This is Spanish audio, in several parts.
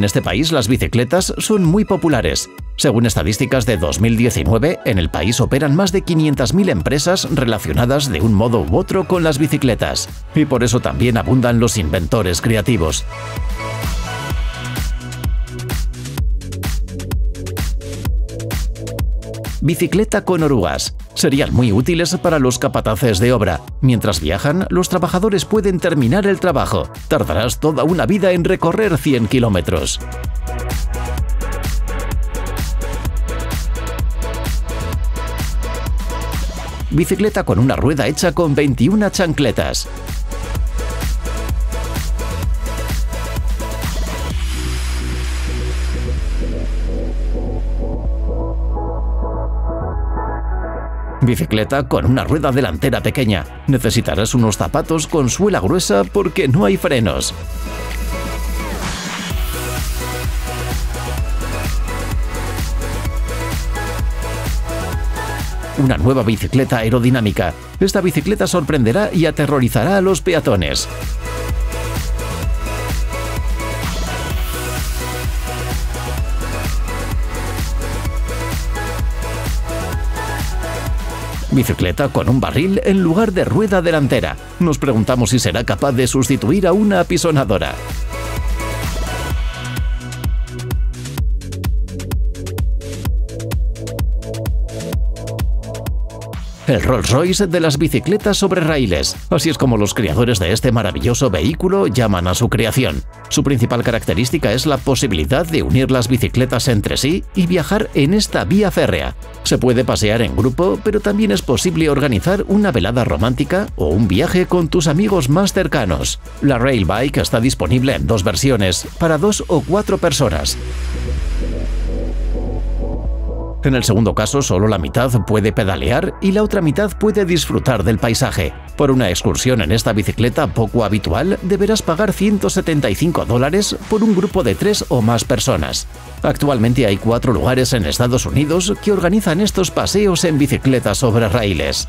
en este país las bicicletas son muy populares. Según estadísticas de 2019, en el país operan más de 500.000 empresas relacionadas de un modo u otro con las bicicletas, y por eso también abundan los inventores creativos. Bicicleta con orugas. Serían muy útiles para los capataces de obra. Mientras viajan, los trabajadores pueden terminar el trabajo. Tardarás toda una vida en recorrer 100 kilómetros. Bicicleta con una rueda hecha con 21 chancletas. Bicicleta con una rueda delantera pequeña. Necesitarás unos zapatos con suela gruesa porque no hay frenos. Una nueva bicicleta aerodinámica. Esta bicicleta sorprenderá y aterrorizará a los peatones. Bicicleta con un barril en lugar de rueda delantera. Nos preguntamos si será capaz de sustituir a una apisonadora. El Rolls-Royce de las bicicletas sobre raíles. Así es como los creadores de este maravilloso vehículo llaman a su creación. Su principal característica es la posibilidad de unir las bicicletas entre sí y viajar en esta vía férrea. Se puede pasear en grupo, pero también es posible organizar una velada romántica o un viaje con tus amigos más cercanos. La Railbike está disponible en dos versiones, para 2 o 4 personas. En el segundo caso, solo la mitad puede pedalear y la otra mitad puede disfrutar del paisaje. Por una excursión en esta bicicleta poco habitual, deberás pagar $175 por un grupo de 3 o más personas. Actualmente hay 4 lugares en Estados Unidos que organizan estos paseos en bicicletas sobre raíles.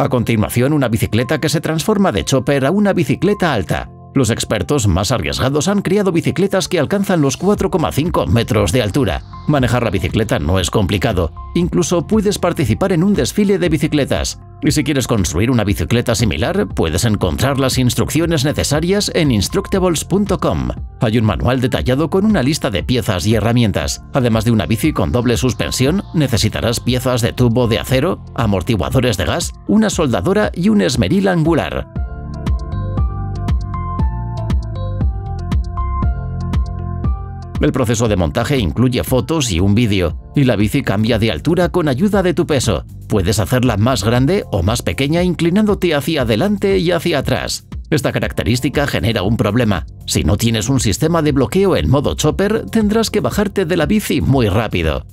A continuación, una bicicleta que se transforma de chopper a una bicicleta alta. Los expertos más arriesgados han creado bicicletas que alcanzan los 4,5 metros de altura. Manejar la bicicleta no es complicado. Incluso puedes participar en un desfile de bicicletas. Y si quieres construir una bicicleta similar, puedes encontrar las instrucciones necesarias en Instructables.com. Hay un manual detallado con una lista de piezas y herramientas. Además de una bici con doble suspensión, necesitarás piezas de tubo de acero, amortiguadores de gas, una soldadora y un esmeril angular. El proceso de montaje incluye fotos y un vídeo, y la bici cambia de altura con ayuda de tu peso. Puedes hacerla más grande o más pequeña inclinándote hacia adelante y hacia atrás. Esta característica genera un problema. Si no tienes un sistema de bloqueo en modo chopper, tendrás que bajarte de la bici muy rápido.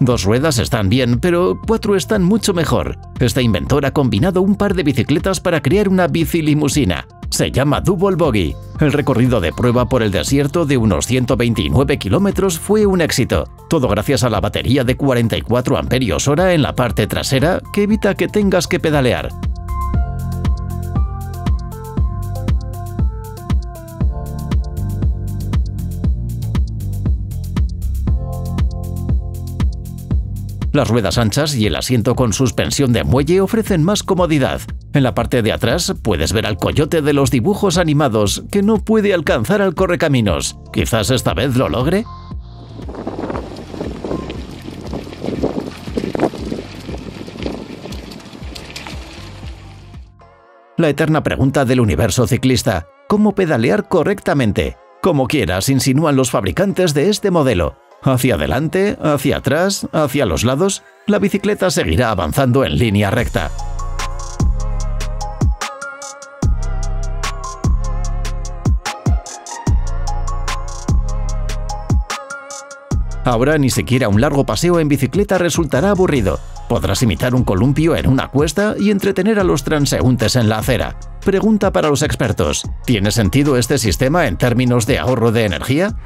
Dos ruedas están bien, pero 4 están mucho mejor. Este inventor ha combinado un par de bicicletas para crear una bicilimusina. Se llama Double Boggy. El recorrido de prueba por el desierto de unos 129 kilómetros fue un éxito. Todo gracias a la batería de 44 amperios hora en la parte trasera que evita que tengas que pedalear. Las ruedas anchas y el asiento con suspensión de muelle ofrecen más comodidad. En la parte de atrás puedes ver al coyote de los dibujos animados, que no puede alcanzar al correcaminos. ¿Quizás esta vez lo logre? La eterna pregunta del universo ciclista: ¿cómo pedalear correctamente? Como quieras, insinúan los fabricantes de este modelo. Hacia adelante, hacia atrás, hacia los lados, la bicicleta seguirá avanzando en línea recta. Ahora ni siquiera un largo paseo en bicicleta resultará aburrido. ¿Podrás imitar un columpio en una cuesta y entretener a los transeúntes en la acera? Pregunta para los expertos: ¿tiene sentido este sistema en términos de ahorro de energía?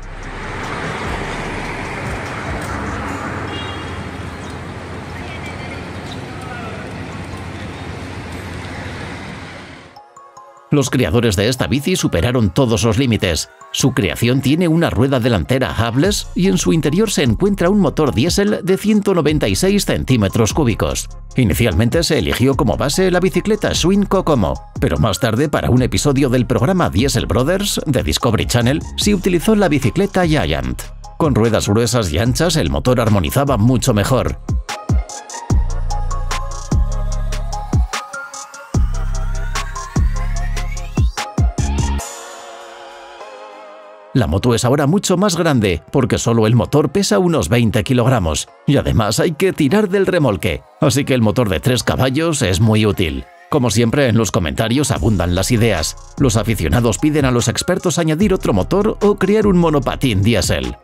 Los creadores de esta bici superaron todos los límites. Su creación tiene una rueda delantera habless y en su interior se encuentra un motor diésel de 196 centímetros cúbicos. Inicialmente se eligió como base la bicicleta Schwinn Kokomo, pero más tarde, para un episodio del programa Diesel Brothers de Discovery Channel, se utilizó la bicicleta Giant. Con ruedas gruesas y anchas, el motor armonizaba mucho mejor. La moto es ahora mucho más grande, porque solo el motor pesa unos 20 kilogramos, y además hay que tirar del remolque, así que el motor de 3 caballos es muy útil. Como siempre, en los comentarios abundan las ideas. Los aficionados piden a los expertos añadir otro motor o crear un monopatín diésel.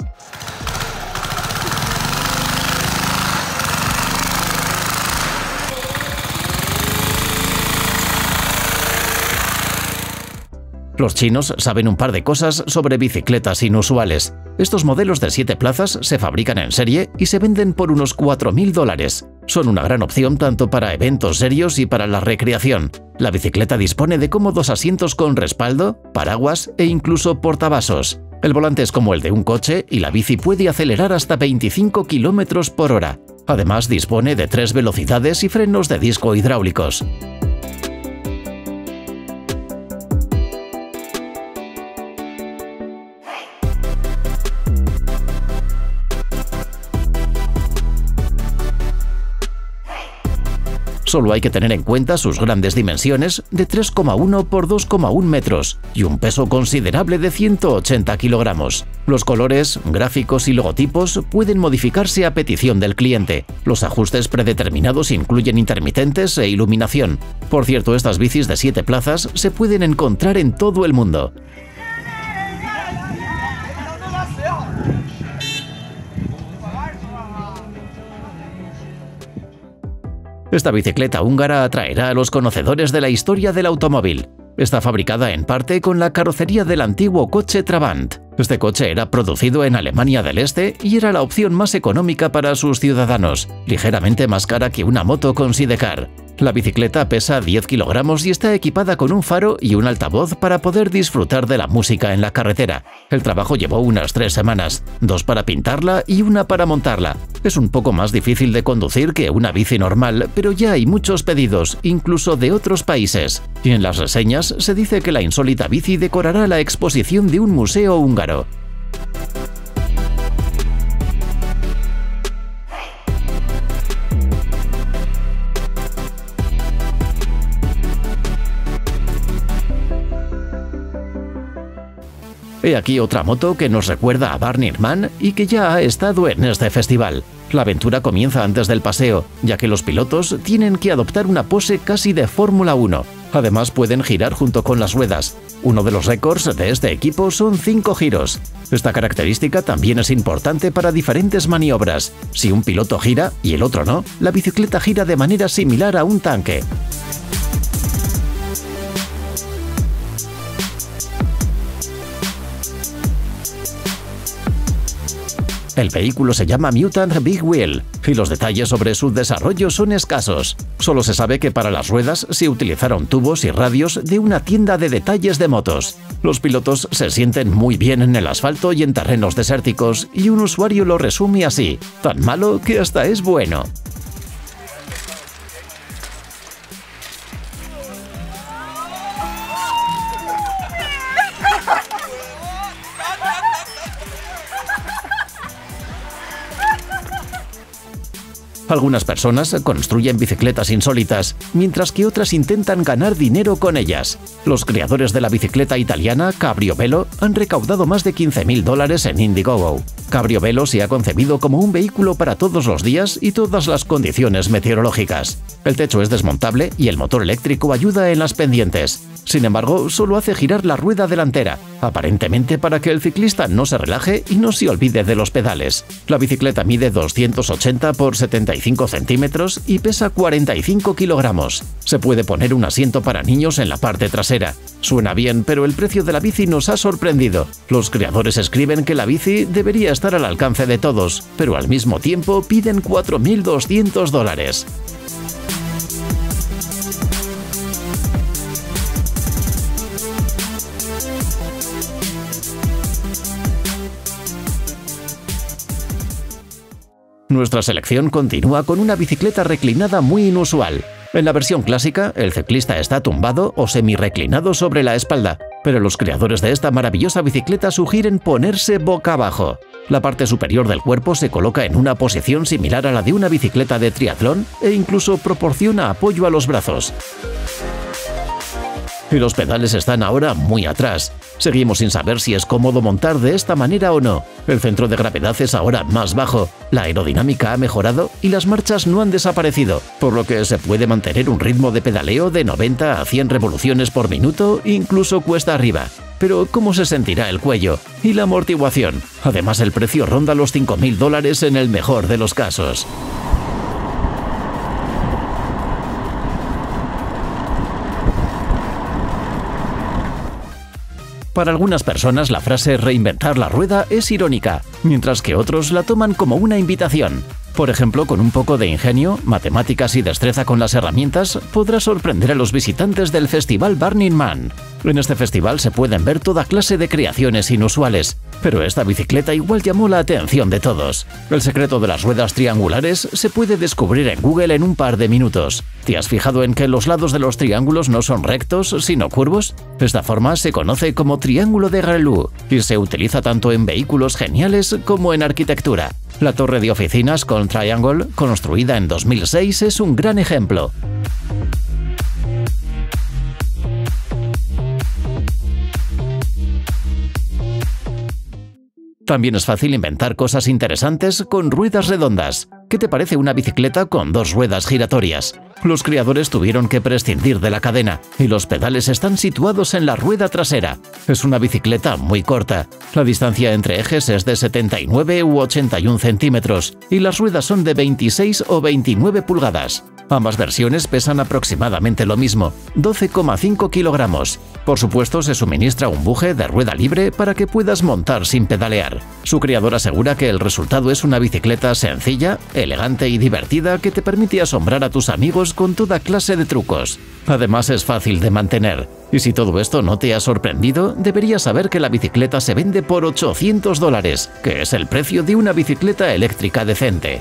Los chinos saben un par de cosas sobre bicicletas inusuales. Estos modelos de 7 plazas se fabrican en serie y se venden por unos $4.000. Son una gran opción tanto para eventos serios y para la recreación. La bicicleta dispone de cómodos asientos con respaldo, paraguas e incluso portavasos. El volante es como el de un coche y la bici puede acelerar hasta 25 km por hora. Además, dispone de 3 velocidades y frenos de disco hidráulicos. Solo hay que tener en cuenta sus grandes dimensiones de 3,1 por 2,1 metros y un peso considerable de 180 kilogramos. Los colores, gráficos y logotipos pueden modificarse a petición del cliente. Los ajustes predeterminados incluyen intermitentes e iluminación. Por cierto, estas bicis de 7 plazas se pueden encontrar en todo el mundo. Esta bicicleta húngara atraerá a los conocedores de la historia del automóvil. Está fabricada en parte con la carrocería del antiguo coche Trabant. Este coche era producido en Alemania del Este y era la opción más económica para sus ciudadanos, ligeramente más cara que una moto con sidecar. La bicicleta pesa 10 kilogramos y está equipada con un faro y un altavoz para poder disfrutar de la música en la carretera. El trabajo llevó unas 3 semanas, 2 para pintarla y una para montarla. Es un poco más difícil de conducir que una bici normal, pero ya hay muchos pedidos, incluso de otros países. Y en las reseñas se dice que la insólita bici decorará la exposición de un museo húngaro. He aquí otra moto que nos recuerda a Barney Man y que ya ha estado en este festival. La aventura comienza antes del paseo, ya que los pilotos tienen que adoptar una pose casi de Fórmula 1. Además, pueden girar junto con las ruedas. Uno de los récords de este equipo son 5 giros. Esta característica también es importante para diferentes maniobras. Si un piloto gira y el otro no, la bicicleta gira de manera similar a un tanque. El vehículo se llama Mutant Big Wheel y los detalles sobre su desarrollo son escasos. Solo se sabe que para las ruedas se utilizaron tubos y radios de una tienda de detalles de motos. Los pilotos se sienten muy bien en el asfalto y en terrenos desérticos, y un usuario lo resume así: tan malo que hasta es bueno. Algunas personas construyen bicicletas insólitas, mientras que otras intentan ganar dinero con ellas. Los creadores de la bicicleta italiana Cabriovelo han recaudado más de $15.000 en Indiegogo. Cabriovelo se ha concebido como un vehículo para todos los días y todas las condiciones meteorológicas. El techo es desmontable y el motor eléctrico ayuda en las pendientes. Sin embargo, solo hace girar la rueda delantera, aparentemente para que el ciclista no se relaje y no se olvide de los pedales. La bicicleta mide 280 por 75 centímetros y pesa 45 kilogramos. Se puede poner un asiento para niños en la parte trasera. Suena bien, pero el precio de la bici nos ha sorprendido. Los creadores escriben que la bici debería estar al alcance de todos, pero al mismo tiempo piden $4.200. Nuestra selección continúa con una bicicleta reclinada muy inusual. En la versión clásica, el ciclista está tumbado o semi-reclinado sobre la espalda, pero los creadores de esta maravillosa bicicleta sugieren ponerse boca abajo. La parte superior del cuerpo se coloca en una posición similar a la de una bicicleta de triatlón e incluso proporciona apoyo a los brazos. Y los pedales están ahora muy atrás. Seguimos sin saber si es cómodo montar de esta manera o no. El centro de gravedad es ahora más bajo, la aerodinámica ha mejorado y las marchas no han desaparecido, por lo que se puede mantener un ritmo de pedaleo de 90 a 100 revoluciones por minuto, incluso cuesta arriba. Pero ¿cómo se sentirá el cuello? Y la amortiguación. Además, el precio ronda los $5.000 en el mejor de los casos. Para algunas personas la frase reinventar la rueda es irónica, mientras que otros la toman como una invitación. Por ejemplo, con un poco de ingenio, matemáticas y destreza con las herramientas, podrá sorprender a los visitantes del festival Burning Man. En este festival se pueden ver toda clase de creaciones inusuales, pero esta bicicleta igual llamó la atención de todos. El secreto de las ruedas triangulares se puede descubrir en Google en un par de minutos. ¿Te has fijado en que los lados de los triángulos no son rectos, sino curvos? Esta forma se conoce como triángulo de Reuleaux y se utiliza tanto en vehículos geniales como en arquitectura. La torre de oficinas con Triangle, construida en 2006, es un gran ejemplo. También es fácil inventar cosas interesantes con ruedas redondas. ¿Qué te parece una bicicleta con dos ruedas giratorias? Los creadores tuvieron que prescindir de la cadena y los pedales están situados en la rueda trasera. Es una bicicleta muy corta. La distancia entre ejes es de 79 u 81 centímetros y las ruedas son de 26 o 29 pulgadas. Ambas versiones pesan aproximadamente lo mismo, 12,5 kilogramos. Por supuesto, se suministra un buje de rueda libre para que puedas montar sin pedalear. Su creador asegura que el resultado es una bicicleta sencilla, elegante y divertida que te permite asombrar a tus amigos con toda clase de trucos. Además, es fácil de mantener. Y si todo esto no te ha sorprendido, deberías saber que la bicicleta se vende por $800, que es el precio de una bicicleta eléctrica decente.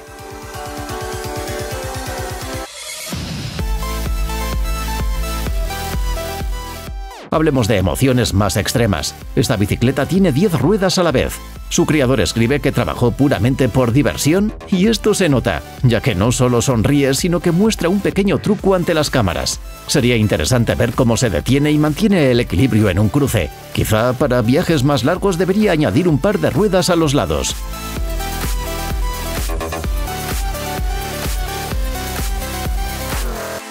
Hablemos de emociones más extremas. Esta bicicleta tiene 10 ruedas a la vez. Su creador escribe que trabajó puramente por diversión y esto se nota, ya que no solo sonríe, sino que muestra un pequeño truco ante las cámaras. Sería interesante ver cómo se detiene y mantiene el equilibrio en un cruce. Quizá para viajes más largos debería añadir un par de ruedas a los lados.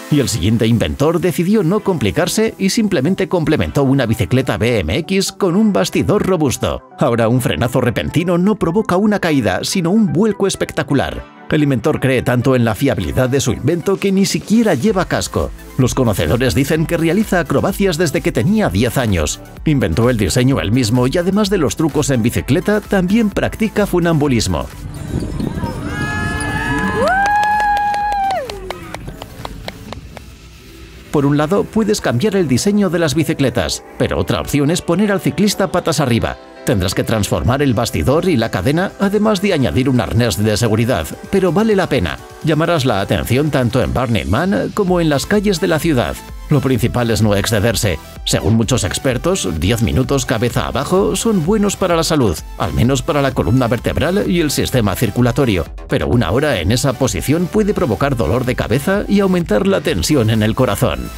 Y el siguiente inventor decidió no complicarse y simplemente complementó una bicicleta BMX con un bastidor robusto. Ahora un frenazo repentino no provoca una caída, sino un vuelco espectacular. El inventor cree tanto en la fiabilidad de su invento que ni siquiera lleva casco. Los conocedores dicen que realiza acrobacias desde que tenía 10 años. Inventó el diseño él mismo y además de los trucos en bicicleta, también practica funambulismo. Por un lado, puedes cambiar el diseño de las bicicletas, pero otra opción es poner al ciclista patas arriba. Tendrás que transformar el bastidor y la cadena, además de añadir un arnés de seguridad, pero vale la pena. Llamarás la atención tanto en Burning Man como en las calles de la ciudad. Lo principal es no excederse. Según muchos expertos, 10 minutos cabeza abajo son buenos para la salud, al menos para la columna vertebral y el sistema circulatorio, pero una hora en esa posición puede provocar dolor de cabeza y aumentar la tensión en el corazón.